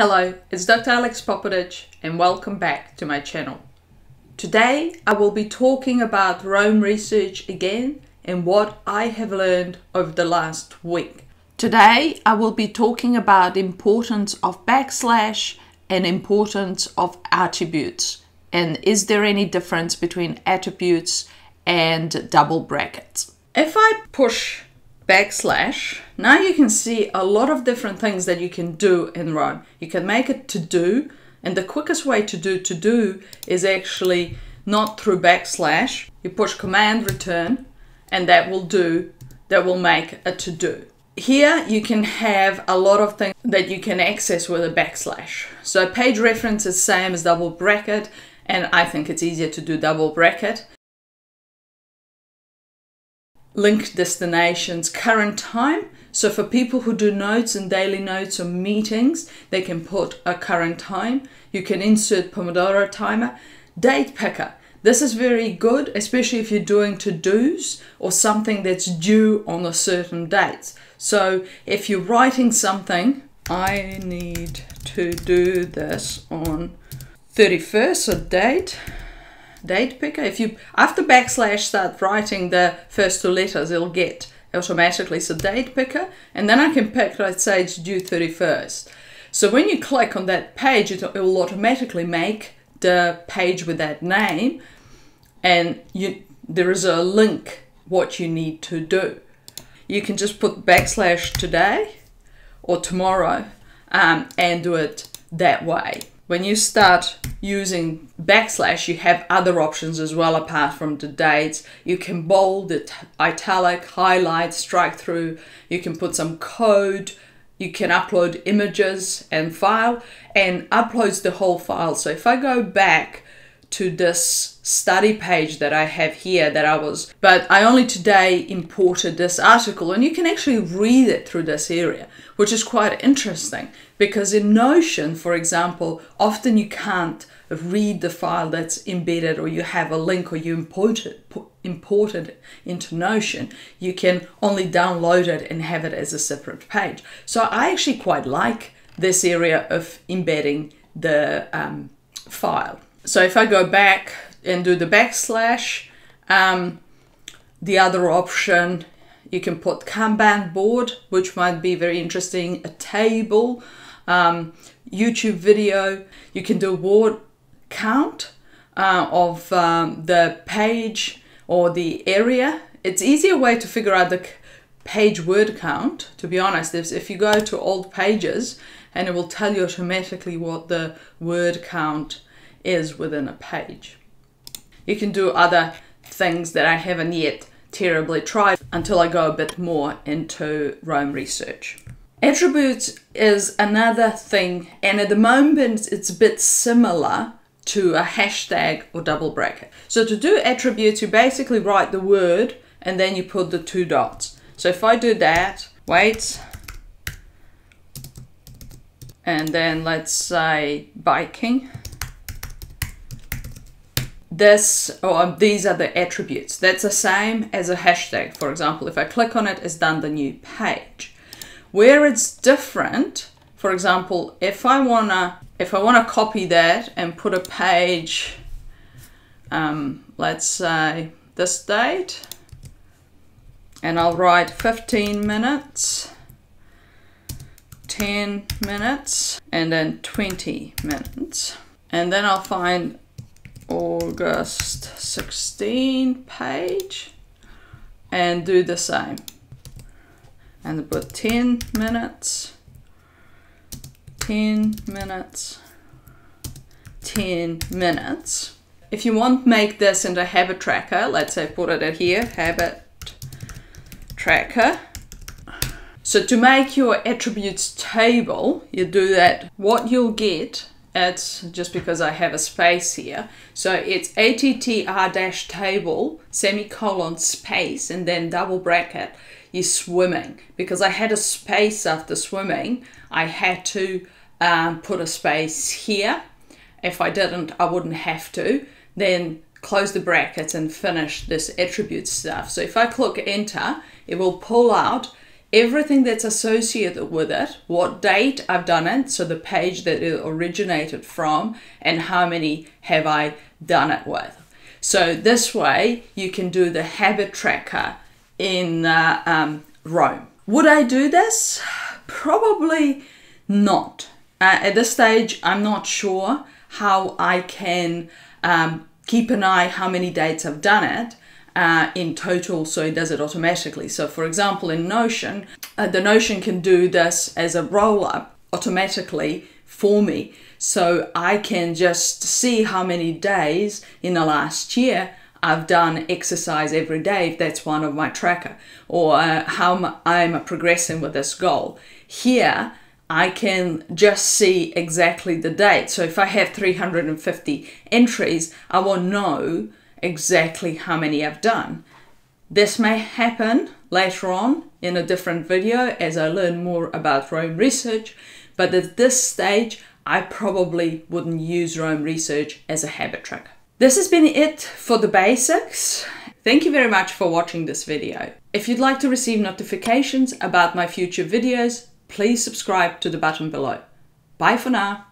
Hello, it's Dr. Alex Popadich and welcome back to my channel. Today I will be talking about Roam Research again and what I have learned over the last week. Today I will be talking about importance of backslash and importance of attributes, and is there any difference between attributes and double brackets. If I push backslash, now you can see a lot of different things that you can do in Roam. You can make it to do, and the quickest way to do is actually not through backslash. You push command return and that will make a to do. Here you can have a lot of things that you can access with a backslash. So page reference is same as double bracket, and I think it's easier to do double bracket. Link destinations, current time. So for people who do notes and daily notes or meetings, they can put a current time. You can insert Pomodoro timer. Date picker. This is very good, especially if you're doing to-dos or something that's due on a certain date. So if you're writing something, I need to do this on 31st, so date picker. If you, after backslash, start writing the first two letters, it'll get automatically, so date picker, and then I can pick, let's say it's due 31st. So when you click on that page, it will automatically make the page with that name, and there is a link what you need to do. You can just put backslash today or tomorrow and do it that way. When you start using backslash, you have other options as well apart from the dates. You can bold it, italic, highlight, strike through. You can put some code. You can upload images and file, and uploads the whole file. So if I go back to this study page that I have here that I only today imported this article, and you can actually read it through this area, which is quite interesting. Because in Notion, for example, often you can't read the file that's embedded, or you have a link, or you import it into Notion. You can only download it and have it as a separate page. So I actually quite like this area of embedding the file. So if I go back and do the backslash, the other option, you can put Kanban board, which might be very interesting, a table, YouTube video. You can do word count of the page or the area. It's easier way to figure out the page word count, to be honest, is if you go to old pages, and it will tell you automatically what the word count is within a page. You can do other things that I haven't yet terribly tried until I go a bit more into Roam Research. Attributes is another thing, and at the moment it's a bit similar to a hashtag or double bracket. So to do attributes, you basically write the word and then you put the two dots. So if I do that, wait, and then let's say biking. This, or these are the attributes. That's the same as a hashtag. For example, if I click on it, it's done the new page. Where it's different, for example, if I wanna copy that and put a page, let's say this date, and I'll write 15 minutes, 10 minutes, and then 20 minutes. And then I'll find August 16 page and do the same, and put 10 minutes, 10 minutes, 10 minutes. If you want, make this into a habit tracker. Let's say put it in here, habit tracker. So to make your attributes table, you do that. What you'll get, it's just because I have a space here, so it's attr-table semicolon space and then double bracket is swimming. Because I had a space after swimming, I had to put a space here. If I didn't, I wouldn't have to then close the brackets and finish this attribute stuff. So if I click enter, it will pull out everything that's associated with it, what date I've done it, so the page that it originated from, and how many have I done it with. So this way you can do the habit tracker in Roam. Would I do this? Probably not. At this stage, I'm not sure how I can keep an eye how many dates I've done it in total, so it does it automatically. So for example, in Notion, the Notion can do this as a roll-up automatically for me. So I can just see how many days in the last year I've done exercise every day, if that's one of my tracker, or how I'm progressing with this goal. Here, I can just see exactly the date. So if I have 350 entries, I will know exactly how many I've done. This may happen later on in a different video as I learn more about Roam Research, but at this stage, I probably wouldn't use Roam Research as a habit tracker. This has been it for the basics. Thank you very much for watching this video. If you'd like to receive notifications about my future videos, please subscribe to the button below. Bye for now.